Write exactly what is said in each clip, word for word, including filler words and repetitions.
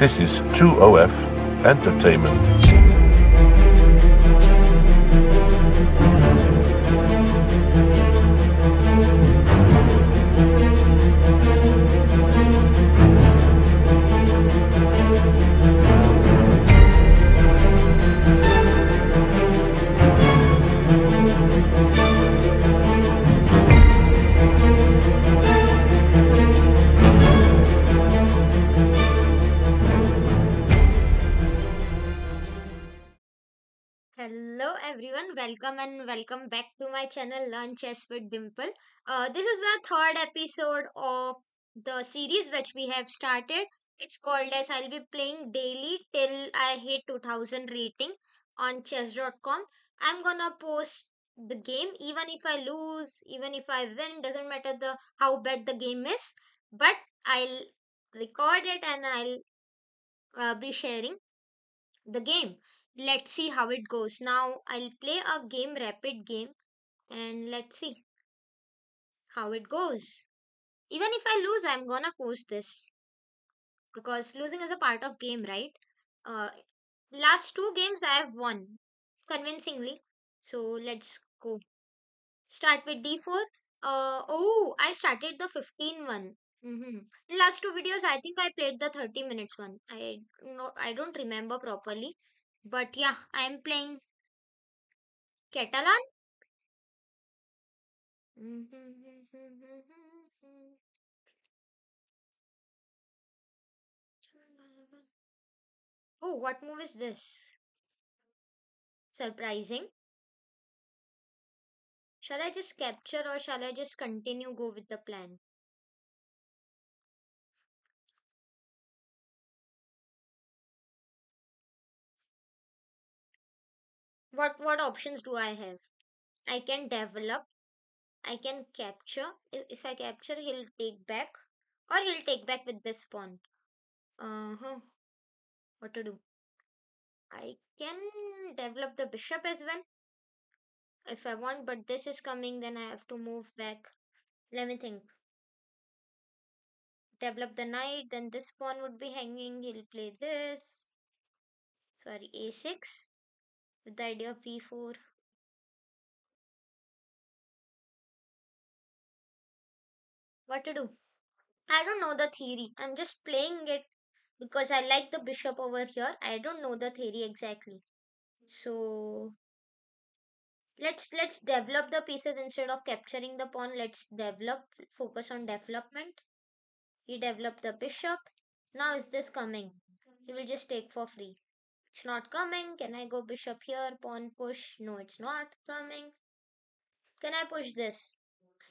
This is two O F Entertainment. Hello everyone, welcome and welcome back to my channel Learn Chess with Dimple. Uh, this is the third episode of the series which we have started. It's called as I'll be playing daily till I hit two thousand rating on chess dot com. I'm gonna post the game even if I lose, even if I win, doesn't matter the how bad the game is. But I'll record it and I'll uh, be sharing the game. Let's see how it goes. Now I'll play a game, rapid game, and let's see how it goes. Even if I lose, I'm gonna post this because losing is a part of game, right? Uh, last two games I have won convincingly. So let's go. Start with d four. Uh, oh, I started the fifteen one. Mm-hmm. In last two videos, I think I played the thirty minutes one. I no, I don't remember properly. But yeah, I am playing Catalan. Oh, what move is this? Surprising. Shall I just capture or shall I just continue go with the plan? What what options do I have? I can develop. I can capture. If, if I capture, he'll take back. Or he'll take back with this pawn. Uh-huh. What to do? I can develop the bishop as well, if I want. But this is coming, then I have to move back. Let me think. Develop the knight. Then this pawn would be hanging. He'll play this. Sorry, a six. With the idea of b four. What to do? I don't know the theory. I'm just playing it because I like the bishop over here. I don't know the theory exactly. So let's let's develop the pieces instead of capturing the pawn. Let's develop, focus on development. He developed the bishop. Now is this coming? He will just take for free. It's not coming. Can I go bishop here? Pawn push. No, it's not coming. Can I push this?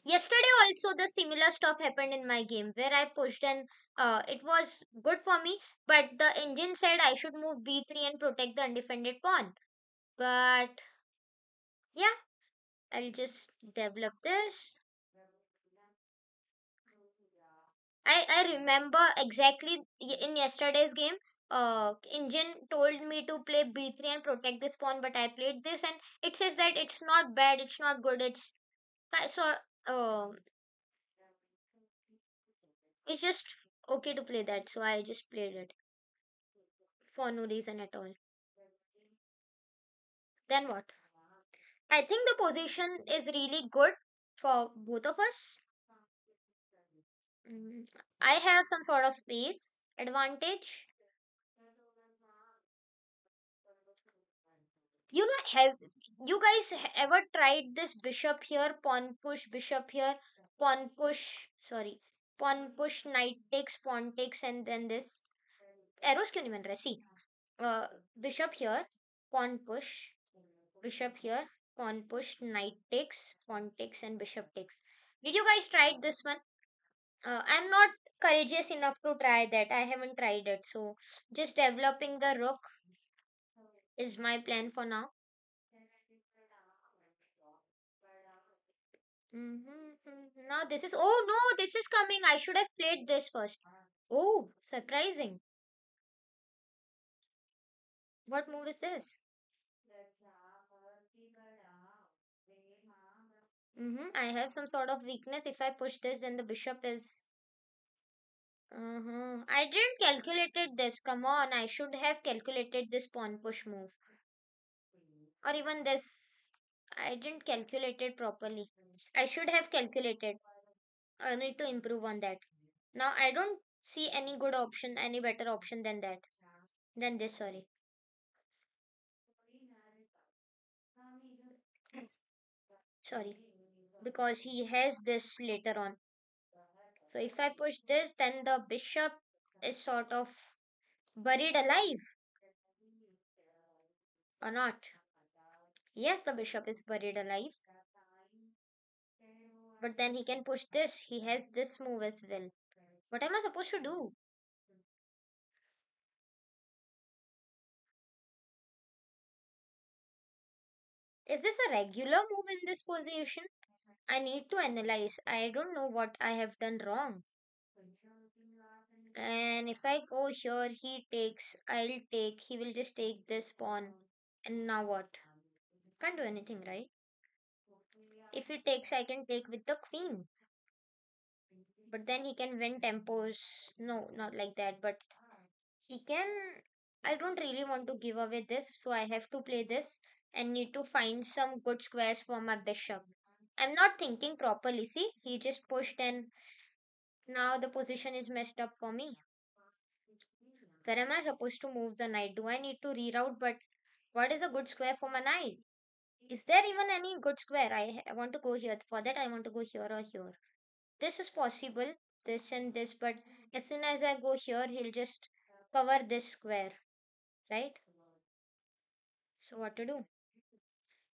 Yesterday also the similar stuff happened in my game where I pushed and uh, it was good for me. But the engine said I should move b three and protect the undefended pawn. But yeah, I'll just develop this. I, I remember exactly in yesterday's game. Uh, engine told me to play b three and protect this pawn, but I played this and it says that it's not bad, it's not good, it's so uh, it's just okay to play that, so I just played it for no reason at all. Then what? I think the position is really good for both of us. mm, I have some sort of space advantage. You know, have you guys ever tried this bishop here, pawn push, bishop here, pawn push, sorry, pawn push, knight takes, pawn takes, and then this? Arrows kyun nahi ban rahe? See, uh, bishop here, pawn push, bishop here, pawn push, knight takes, pawn takes, and bishop takes. Did you guys try this one? Uh, I'm not courageous enough to try that. I haven't tried it. So, just developing the rook is my plan for now. Mm-hmm. Now this is, oh no, this is coming. I should have played this first. Oh, surprising. What move is this? Mm-hmm. I have some sort of weakness. If I push this, then the bishop is... Uh-huh. I didn't calculated this. Come on, I should have calculated this pawn push move. Or even this. I didn't calculate it properly. I should have calculated. I need to improve on that. Now I don't see any good option, any better option than that. Than this, sorry. Sorry. Because he has this later on. So if I push this, then the bishop is sort of buried alive. Or not? Yes, the bishop is buried alive. But then he can push this. He has this move as well. What am I supposed to do? Is this a regular move in this position? I need to analyze. I don't know what I have done wrong. And if I go here, he takes, I'll take, he will just take this pawn. And now what? Can't do anything, right? If he takes, I can take with the queen. But then he can win tempos. No, not like that. But he can... I don't really want to give away this. So I have to play this. And need to find some good squares for my bishop. I'm not thinking properly. See, he just pushed and now the position is messed up for me. Where am I supposed to move the knight? Do I need to reroute? But what is a good square for my knight? Is there even any good square? I, I want to go here. For that, I want to go here or here. This is possible. This and this. But as soon as I go here, he'll just cover this square. Right? So what to do?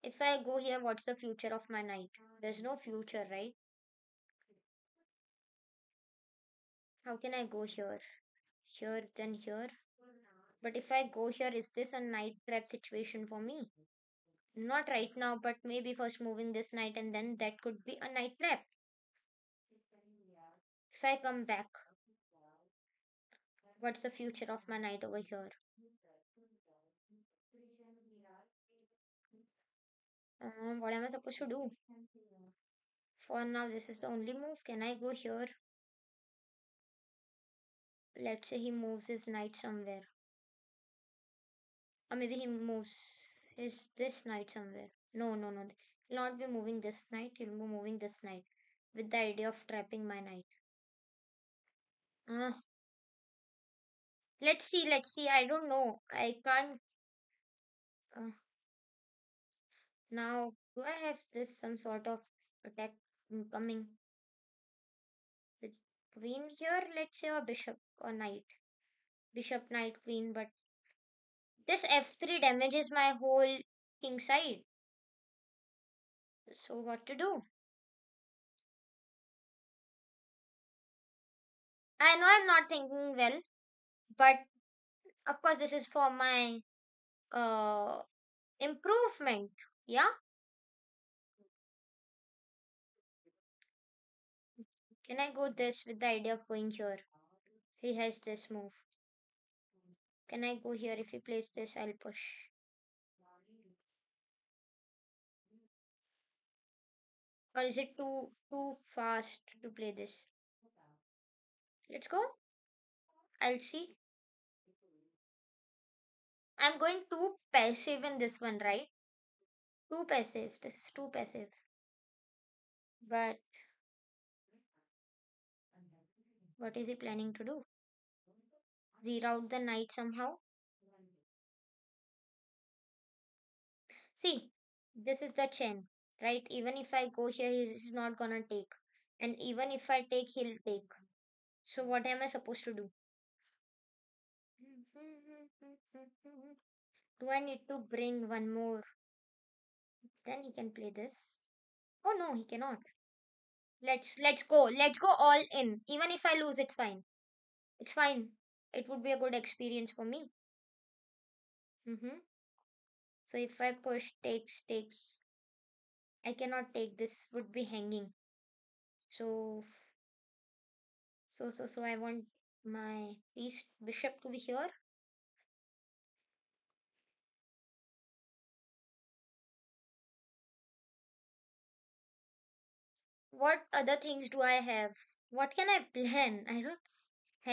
If I go here, what's the future of my knight? There's no future, right? How can I go here? Here, then here. But if I go here, is this a knight trap situation for me? Not right now, but maybe first moving this knight and then that could be a knight trap. If I come back, what's the future of my knight over here? Um, what am I supposed to do? For now, this is the only move. Can I go here? Let's say he moves his knight somewhere. Or maybe he moves his this knight somewhere. No, no, no. He'll not be moving this knight. He'll be moving this knight. With the idea of trapping my knight. Uh, let's see, let's see. I don't know. I can't... Uh, Now, do I have this some sort of attack incoming? With queen here, let's say, or bishop or knight. Bishop, knight, queen, but this f three damages my whole king side. So what to do? I know I'm not thinking well, but of course this is for my uh, improvement. Yeah? Can I go this with the idea of going here? He has this move. Can I go here? If he plays this, I'll push. Or is it too too fast to play this? Let's go. I'll see. I'm going too passive in this one, right? Too passive. This is too passive. But what is he planning to do? Reroute the knight somehow? See, this is the chain, right? Even if I go here, he's not gonna take. And even if I take, he'll take. So what am I supposed to do? Do I need to bring one more? Then he can play this. Oh no, he cannot. Let's let's go. Let's go all in. Even if I lose, it's fine. It's fine. It would be a good experience for me. Mm-hmm. So if I push, takes, takes. I cannot take. This would be hanging. So, so, so, so I want my piece bishop to be here. What other things do I have? What can I plan? I don't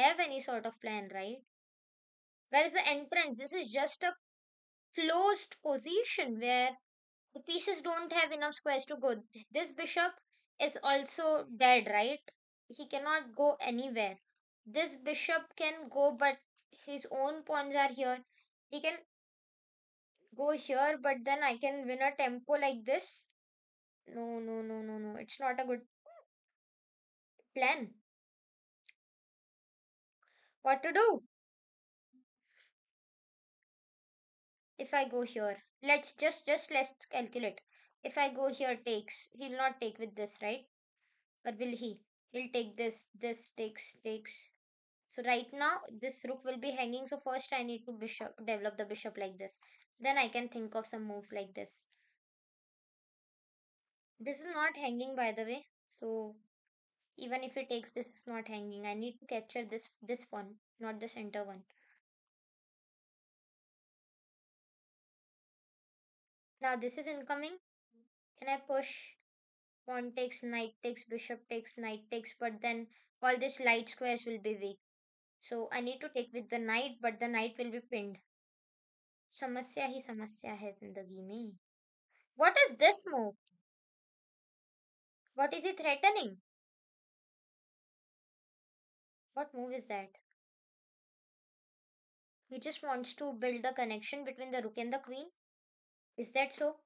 have any sort of plan, right? Whereas the entrance, this is just a closed position where the pieces don't have enough squares to go. This bishop is also dead, right? He cannot go anywhere. This bishop can go, but his own pawns are here. He can go here, but then I can win a tempo like this. No, no, no, no, no. It's not a good plan. What to do? If I go here, let's just, just let's calculate. If I go here, takes, he'll not take with this, right? Or will he? He'll take this, this, takes, takes. So right now, this rook will be hanging. So first I need to bishop, develop the bishop like this. Then I can think of some moves like this. This is not hanging, by the way. So even if it takes, this is not hanging. I need to capture this, this pawn, not the center one. Now this is incoming. Can I push? Pawn takes, knight takes, bishop takes, knight takes. But then all these light squares will be weak. So I need to take with the knight, but the knight will be pinned. Samasya hi samasya hai zindagi mein. What is this move? What is he threatening? What move is that? He just wants to build the connection between the rook and the queen. Is that so?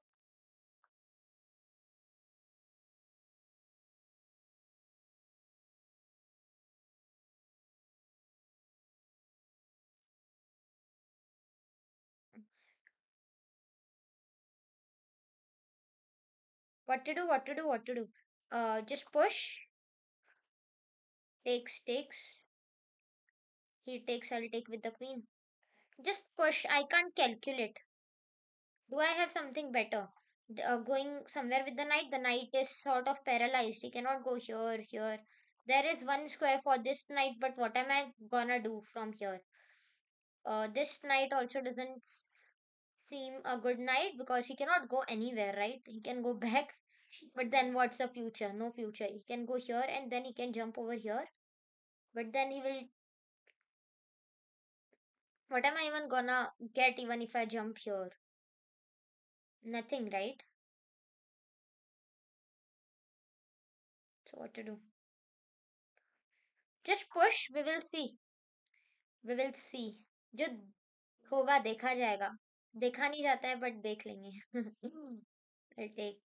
What to do, what to do, what to do? Uh, just push. Takes, takes. He takes, I'll take with the queen. Just push, I can't calculate. Do I have something better? Uh, going somewhere with the knight? The knight is sort of paralyzed. He cannot go here, here. There is one square for this knight, but what am I gonna do from here? Uh, this knight also doesn't seem a good knight because he cannot go anywhere, right? He can go back. But then what's the future? No future. He can go here and then he can jump over here. But then he will... What am I even gonna get even if I jump here? Nothing, right? So what to do? Just push. We will see. We will see. जो होगा देखा जाएगा. देखा नहीं जाता है but देख लेंगे. I'll take.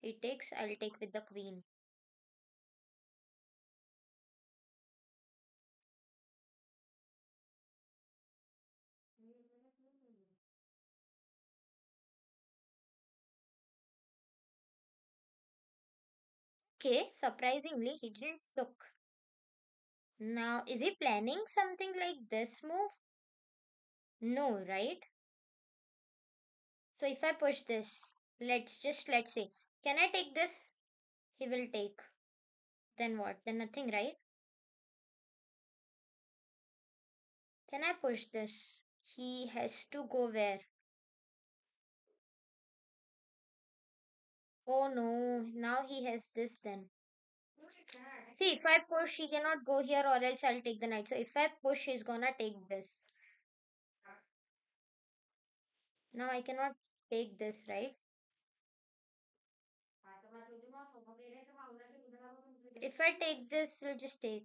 He takes, I'll take with the queen. Okay, surprisingly, he didn't look. Now, is he planning something like this move? No, right? So if I push this, let's just, let's see. Can I take this? He will take. Then what? Then nothing, right? Can I push this? He has to go where? Oh no, now he has this then. See, if I push, he cannot go here or else I'll take the knight. So if I push, he's gonna take this. Now I cannot take this, right? If I take this, we'll just take.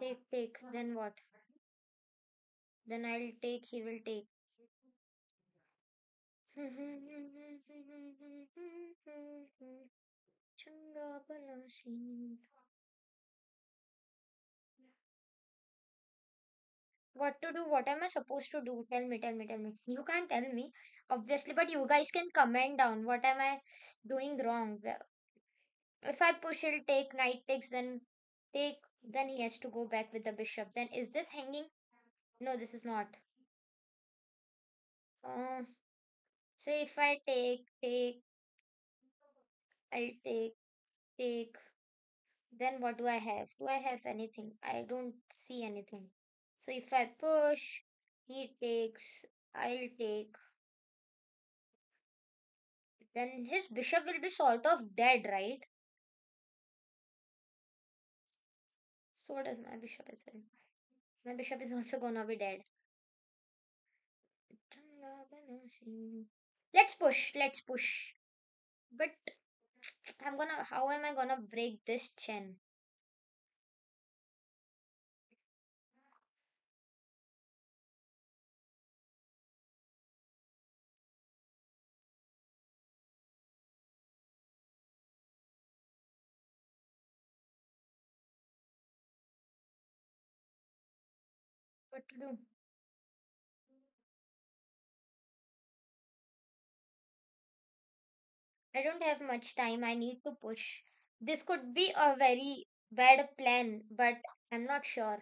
Take, take. Then what? Then I'll take, he will take. What to do? What am I supposed to do? Tell me, tell me, tell me. You can't tell me, obviously, but you guys can comment down. What am I doing wrong? If I push, it'll take, knight takes, then take, then he has to go back with the bishop. Then is this hanging? No, this is not. Uh, so if I take, take, I'll take, take, then what do I have? Do I have anything? I don't see anything. So if I push, He takes, I'll take. Then his bishop will be sort of dead, right? So does my bishop as well. My bishop is also gonna be dead. Let's push, let's push. But I'm gonna, how am I gonna break this chain? What to do? I don't have much time. I need to push. This could be a very bad plan, but I'm not sure.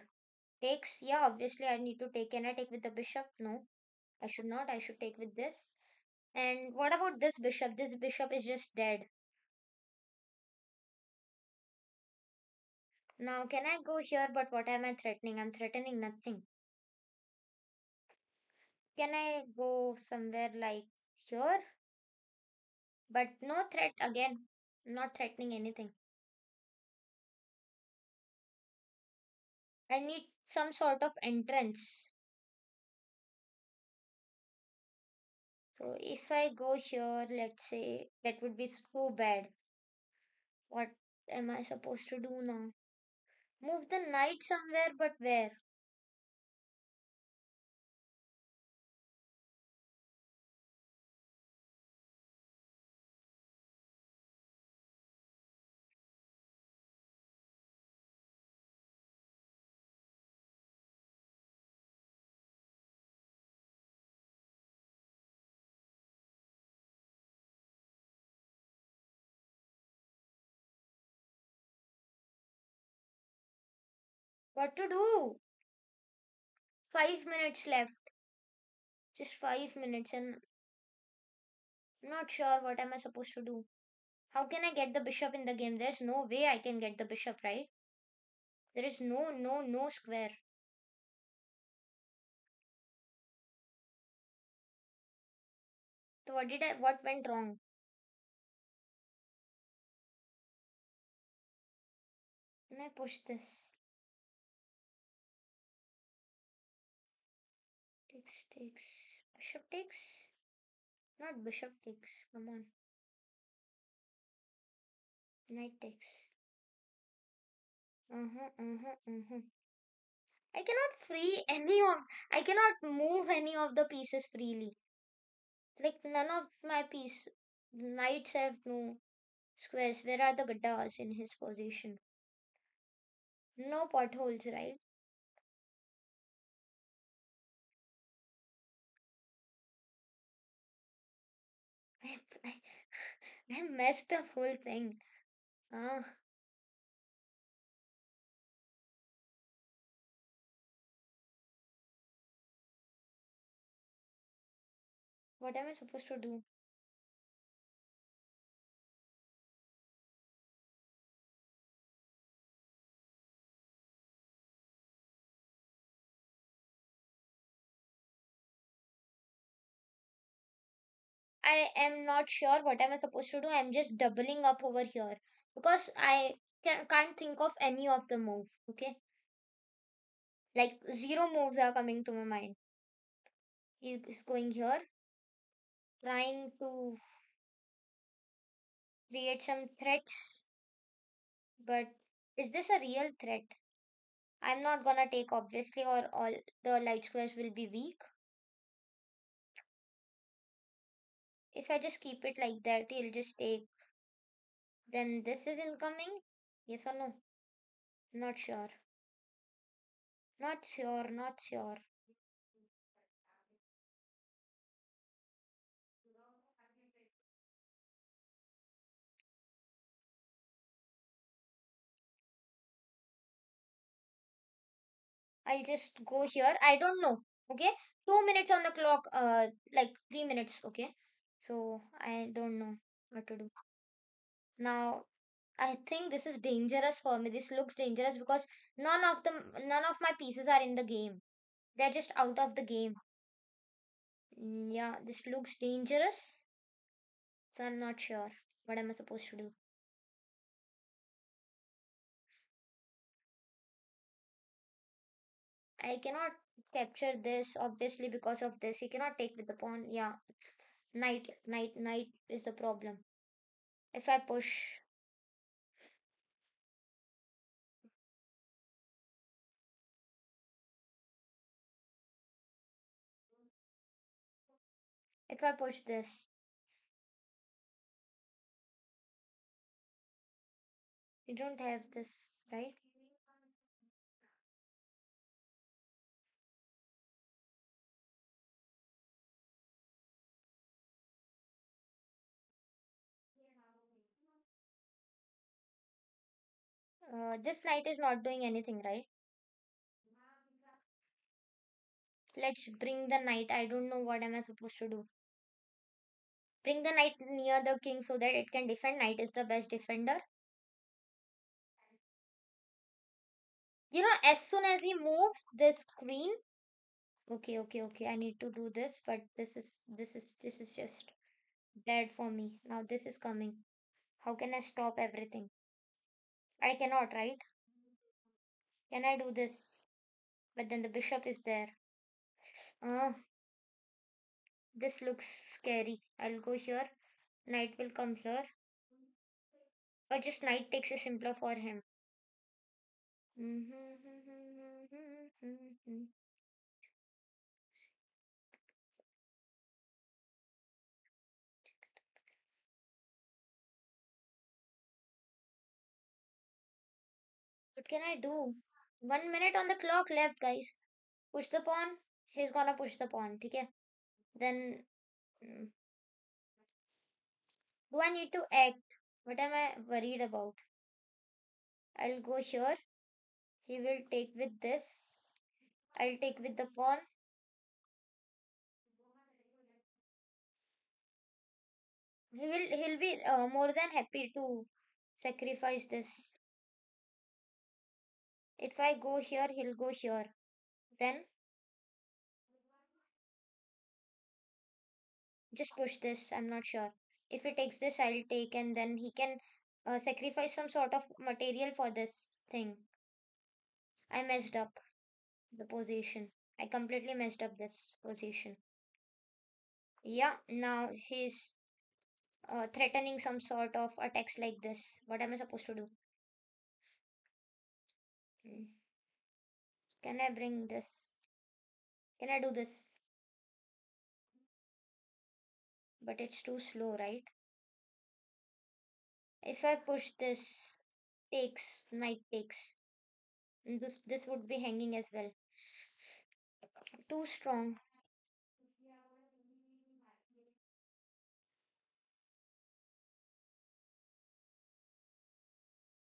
Takes? Yeah, obviously I need to take. Can I take with the bishop? No, I should not. I should take with this. And what about this bishop? This bishop is just dead. Now, can I go here? But what am I threatening? I'm threatening nothing. Can I go somewhere like here? But no threat again. Not threatening anything. I need some sort of entrance. So if I go here, let's say, that would be so bad. What am I supposed to do now? Move the knight somewhere, but where? What to do? Five minutes left. Just five minutes and I'm not sure what am I supposed to do. How can I get the bishop in the game? There's no way I can get the bishop, right? There is no, no, no square. So what did I, what went wrong? Can I push this? Takes, takes, bishop takes, not bishop takes, come on, knight takes, uh-huh, uh-huh, uh-huh. I cannot free any of, I cannot move any of the pieces freely, like none of my piece, knights have no squares. Where are the gaddas in his position? No potholes, right? I messed up whole thing. Uh. What am I supposed to do? I am not sure what am I supposed to do. I am just doubling up over here because I can, can't think of any of the move. Okay, like zero moves are coming to my mind. He is going here, trying to create some threats. But is this a real threat? I'm not gonna take obviously, or all the light squares will be weak. If I just keep it like that, he'll just take. Then this is incoming? Yes or no? Not sure. Not sure, not sure. I'll just go here. I don't know. Okay? Two minutes on the clock. Uh, like three minutes. Okay? So, I don't know what to do. Now, I think this is dangerous for me. This looks dangerous because none of the none of my pieces are in the game. They're just out of the game. Mm, yeah, this looks dangerous. So I'm not sure. What am I supposed to do? I cannot capture this, obviously, because of this. He cannot take with the pawn. Yeah, knight, knight, knight is the problem. If I push... If I push this... You don't have this, right? Uh, this knight is not doing anything, right? Let's bring the knight. I don't know what am I supposed to do. Bring the knight near the king so that it can defend. Knight is the best defender. You know, as soon as he moves this queen. Okay, okay, okay. I need to do this, but this is this is this is just bad for me. Now this is coming. How can I stop everything? I cannot, right? Can I do this? But then the bishop is there. Uh, this looks scary. I'll go here. Knight will come here. Or just knight takes a simpler for him. What can I do? One minute on the clock left, guys. Push the pawn. He's gonna push the pawn. Okay. Then do I need to act? What am I worried about? I'll go here. He will take with this. I'll take with the pawn. He will. He'll be uh, more than happy to sacrifice this. If I go here, he'll go here. Then just push this. I'm not sure. If he takes this, I'll take, and then he can uh, sacrifice some sort of material for this thing. I messed up the position. I completely messed up this position. Yeah, now he's uh, threatening some sort of attacks like this. What am I supposed to do? Can I bring this? Can I do this? But it's too slow, right? If I push this, takes, knight takes. This, this would be hanging as well. Too strong.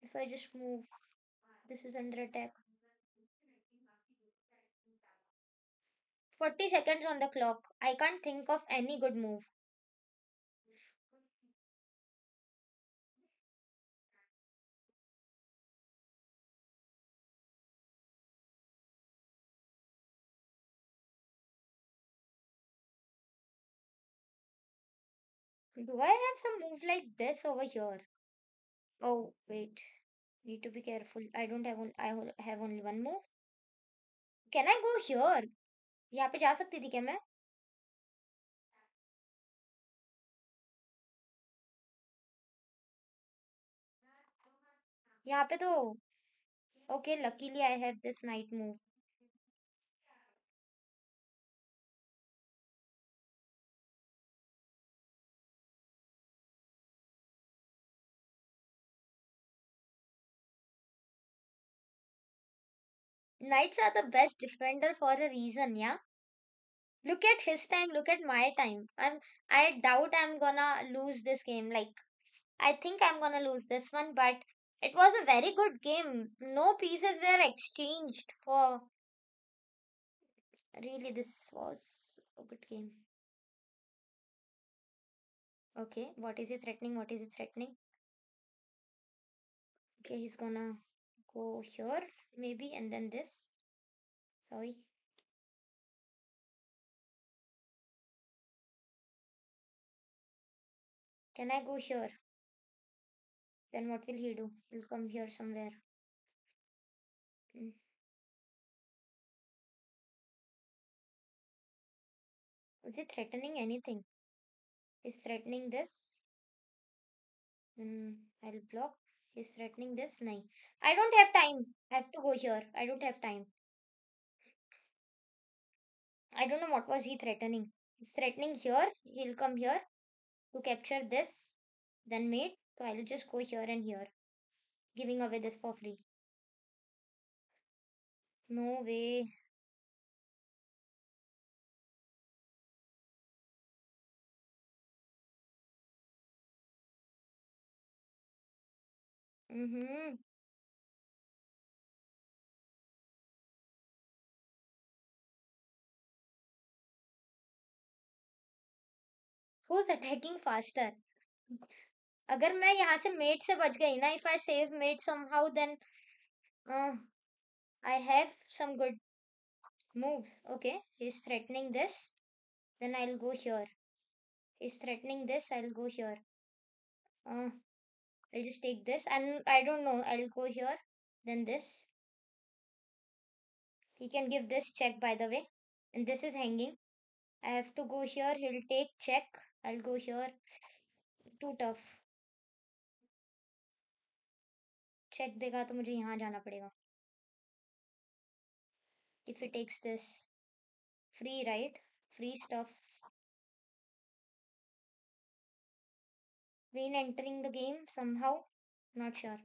If I just move, this is under attack. forty seconds on the clock. I can't think of any good move. Do I have some move like this over here? Oh, wait. Need to be careful. I don't have, on, I have only one move. Can I go here? यहाँ पे जा सकती थी क्या मैं? यहाँ पे तो okay, luckily I have this knight move. Knights are the best defender for a reason, yeah? Look at his time, look at my time. I'm, I doubt I'm gonna lose this game. Like, I think I'm gonna lose this one, but it was a very good game. No pieces were exchanged for... Really, this was a good game. Okay, what is he threatening? What is he threatening? Okay, he's gonna... go here maybe and then this. Sorry. Can I go here? Then what will he do? He'll come here somewhere. Okay. Is he threatening anything? He's threatening this. Then I'll block. He's threatening this. No. I don't have time. I have to go here. I don't have time. I don't know what was he threatening. He's threatening here. He'll come here to capture this. Then mate. So I'll just go here and here. Giving away this for free. No way. Mm-hmm. Who's attacking faster? अगर मैं यहाँ से mate से बच गई ना, if I save mate somehow, then uh, I have some good moves. Okay, he's threatening this. Then I'll go here. He's threatening this. I'll go here. Uh, I'll just take this and I don't know. I'll go here. Then this. He can give this check, by the way. And this is hanging. I have to go here. He'll take check. I'll go here. Too tough. Check देगा तो मुझे यहाँ जाना पड़ेगा. If he takes this. Free, right? Free stuff. Queen entering the game somehow. Not sure.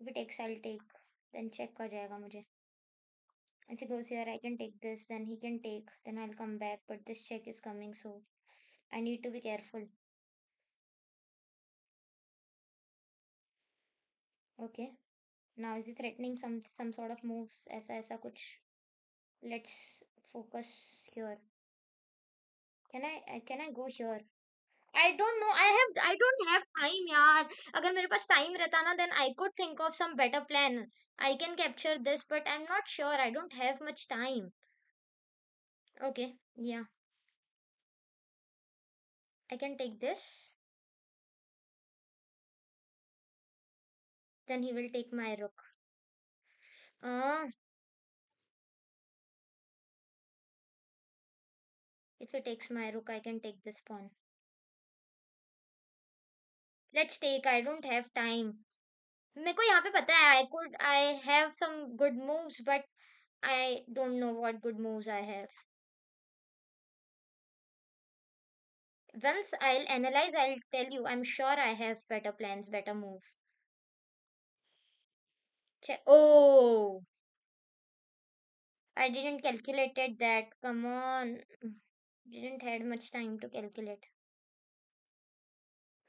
If he takes, I'll take. Then check हो जाएगा मुझे. If he goes here, I can take this. Then he can take. Then I'll come back. But this check is coming, so I need to be careful. Okay. Now is he threatening some some sort of moves? ऐसा ऐसा कुछ. Let's focus here. Can I can I go here? I don't know. I have I don't have time, यार. अगर मेरे पास time रहता ना, then I could think of some better plan. I can capture this, but I'm not sure. I don't have much time. Okay. Yeah. I can take this. Then he will take my rook. Uh, if he takes my rook, I can take this pawn. Let's take. I don't have time. मेरे को यहाँ पे पता है. I could. I have some good moves, but I don't know what good moves I have. Once I'll analyze, I'll tell you. I'm sure I have better plans, better moves. Check. Oh, I didn't calculated that. Come on, didn't had much time to calculate.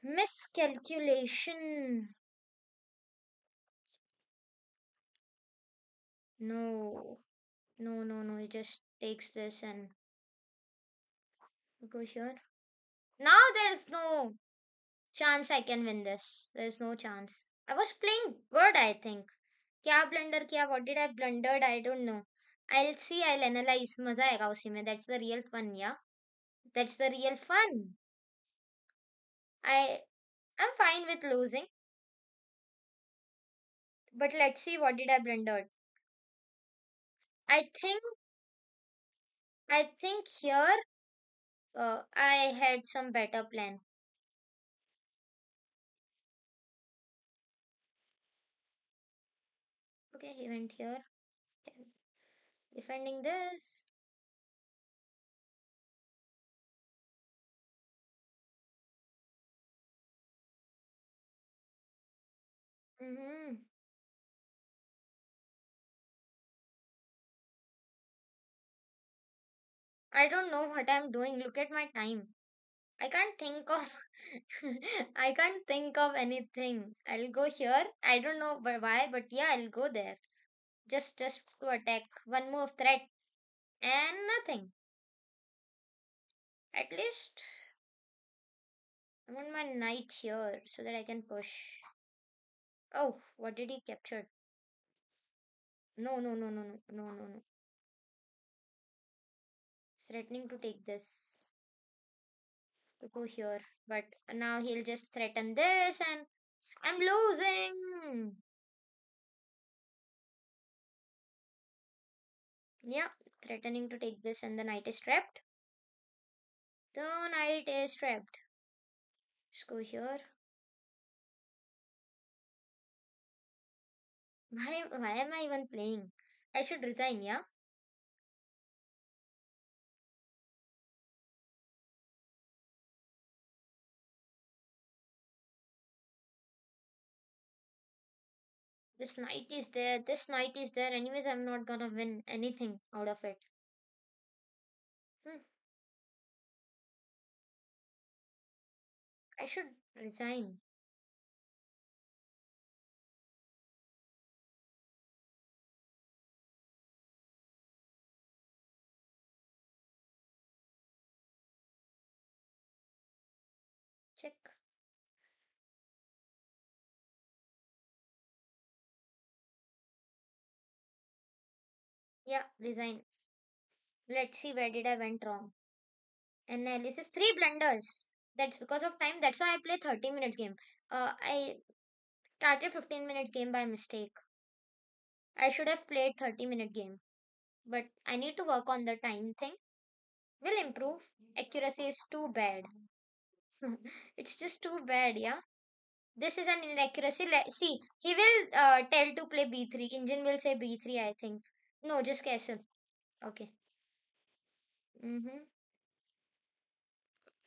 Miscalculation. No, no, no, no. He just takes this and go here. Now there's no chance I can win this. There's no chance. I was playing good, I think. क्या blunder किया? What did I blundered? I don't know. I'll see. I'll analyze. मजा आएगा उसी में. That's the real fun, yeah. That's the real fun. I I'm fine with losing. But let's see what did I blundered. I think I think here uh, I had some better plan. Okay, he went here. Okay. Defending this. Mm-hmm. I don't know what I'm doing. Look at my time. I can't think of I can't think of anything. I'll go here. I don't know why, but yeah, I'll go there. Just just to attack. One move threat. And nothing. At least I want my knight here so that I can push. Oh, what did he capture? No no no no no no no no. He's threatening to take this. to go here, but now he'll just threaten this and I'm losing. Yeah, threatening to take this and the knight is trapped. The knight is trapped. Let's go here. Why, why am I even playing? I should resign, yeah? This knight is there, this knight is there. Anyways, I'm not gonna win anything out of it. Hmm. I should resign. Check. Yeah, resign. Let's see, where did I went wrong? Analysis, three blunders. That's because of time. That's why I play thirty minutes game. Uh, I started fifteen minutes game by mistake. I should have played thirty minute game. But I need to work on the time thing. Will improve. Accuracy is too bad. It's just too bad, yeah. This is an inaccuracy. Let see, he will uh, tell to play b three. Engine will say b three, I think. No, just castle. Okay. Mm-hmm.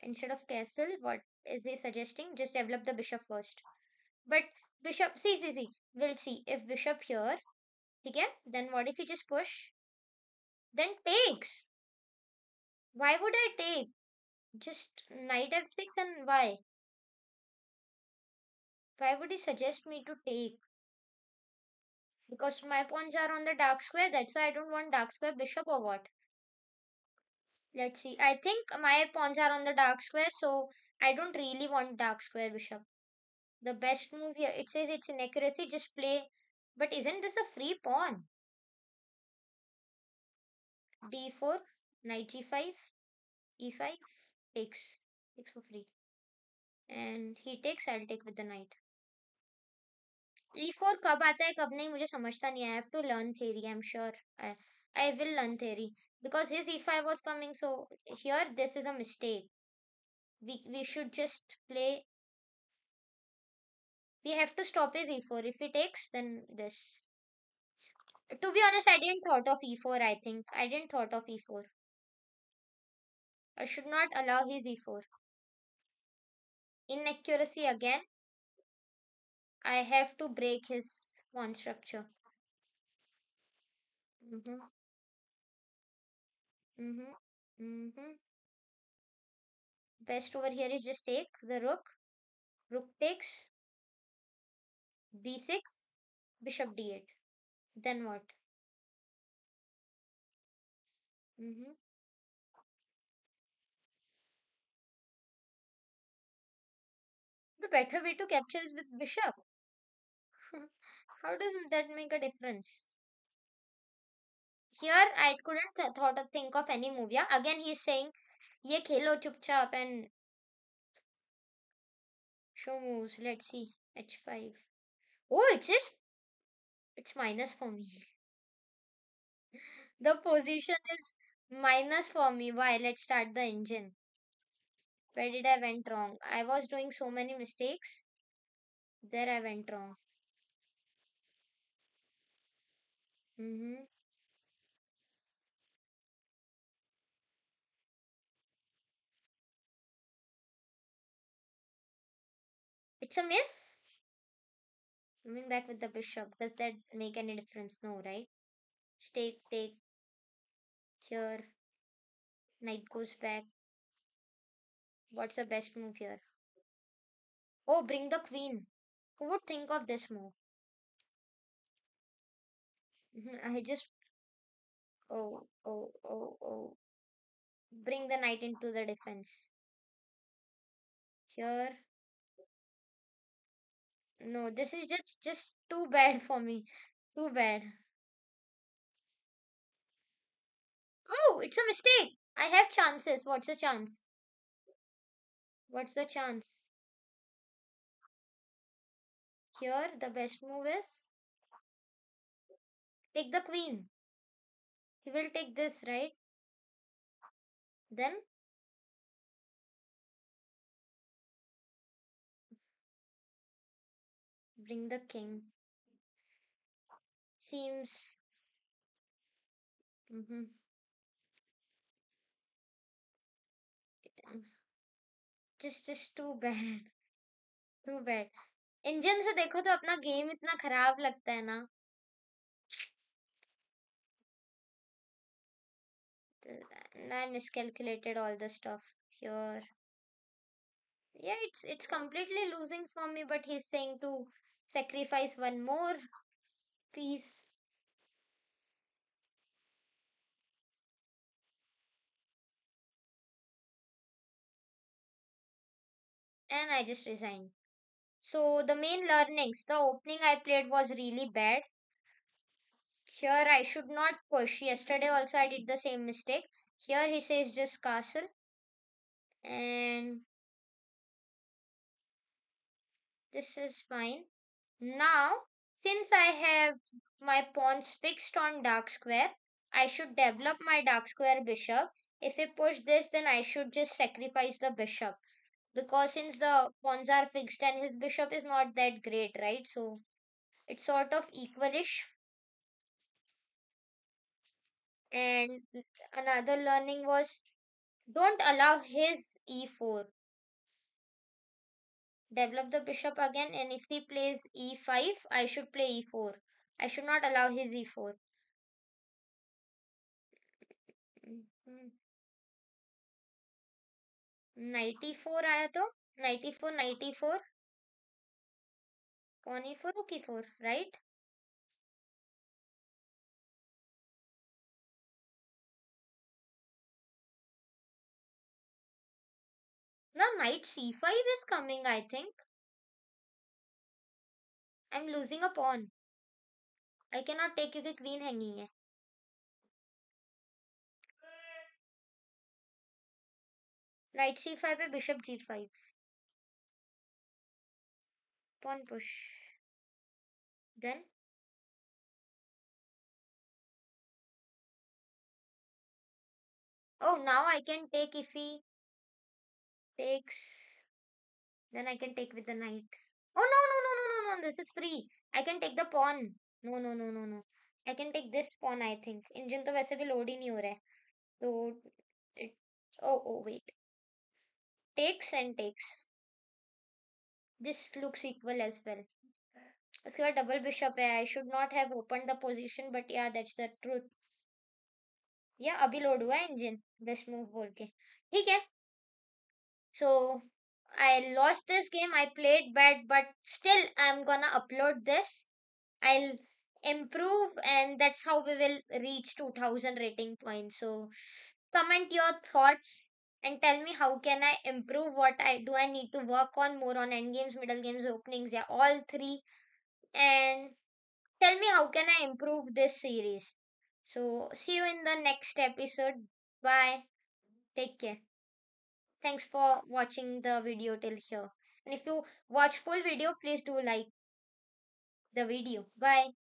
Instead of castle, what is he suggesting? Just develop the bishop first. But bishop, see, see, see. We'll see. If bishop here, okay, then what if he just push? Then takes. Why would I take? Just knight f six and why? Why would he suggest me to take? Because my pawns are on the dark square. That's why I don't want dark square bishop or what. Let's see. I think my pawns are on the dark square. So I don't really want dark square bishop. The best move here. It says it's inaccuracy. Just play. But isn't this a free pawn? d four. Knight g five. e five. Takes. Takes for free. And he takes. I'll take with the knight. e four कब आता है कब नहीं मुझे समझता नहीं. I have to learn theory. I'm sure I, I will learn theory because his e five was coming. So here this is a mistake. We we should just play. We have to stop his e four. If he takes, then this. To be honest, I didn't thought of e four. I think I didn't thought of e four. I should not allow his e four. Inaccuracy again. I have to break his pawn structure. Mm-hmm. Mm-hmm. Mm-hmm. Best over here is just take the rook. Rook takes. b six. Bishop d eight. Then what? Mm-hmm. The better way to capture is with bishop. How does that make a difference? Here I couldn't th thought of, think of any move. Yeah? Again he is saying, "Ye khelo chupchap and show moves." Let's see. h five. Oh, it's just it's minus for me. The position is minus for me. Why? Let's start the engine. Where did I went wrong? I was doing so many mistakes. There I went wrong. Mm-hmm. It's a miss. Coming back with the bishop. Does that make any difference? No, right? Take, take. Here. Knight goes back. What's the best move here? Oh, bring the queen. Who would think of this move? I just... Oh, oh, oh, oh. Bring the knight into the defense. Here. No, this is just, just too bad for me. Too bad. Oh, it's a mistake. I have chances. What's the chance? What's the chance? Here, the best move is take the queen. He will take this, right? Then bring the king. Seems. Mm-hmm. Just, just too bad. Too bad. Engine से देखो तो अपना game इतना खराब लगता है ना. I miscalculated all the stuff here. Yeah, it's it's completely losing for me, but he's saying to sacrifice one more piece. And I just resigned. So the main learnings, the opening I played was really bad. Here I should not push. Yesterday also I did the same mistake. Here he says just castle. And this is fine. Now, since I have my pawns fixed on dark square, I should develop my dark square bishop. If he push this, then I should just sacrifice the bishop. Because since the pawns are fixed and his bishop is not that great, right? So, it's sort of equalish. And another learning was don't allow his e four. Develop the bishop again, and if he plays e five, I should play e four. I should not allow his e four. Knight e four आया तो knight e four, knight e four, pawn e four, rook e four, right? Now knight c five is coming, I think. I'm losing a pawn. I cannot take क्योंकि queen hanging है. Knight c five पे bishop g five. Pawn push. Then oh, now I can take if he takes. Then I can take with the knight. Oh no no no no no no! This is free. I can take the pawn. No no no no no. I can take this pawn. I think. Engine तो वैसे भी load ही नहीं हो रहा है. So it. Oh oh wait. Takes and takes. This looks equal as well. उसके बाद double bishop है. I should not have opened the position, but yeah, that's the truth. Yeah, अभी load हुआ है engine. Best move बोल के. ठीक है. So, I lost this game, I played bad, but still I'm gonna upload this. I'll improve and that's how we will reach two thousand rating points. So, comment your thoughts and tell me how can I improve, what I do I need to work on more on end games, middle games, openings, yeah, all three. And tell me how can I improve this series. So, see you in the next episode. Bye. Take care. Thanks for watching the video till here. And if you watch full video, please do like the video. Bye.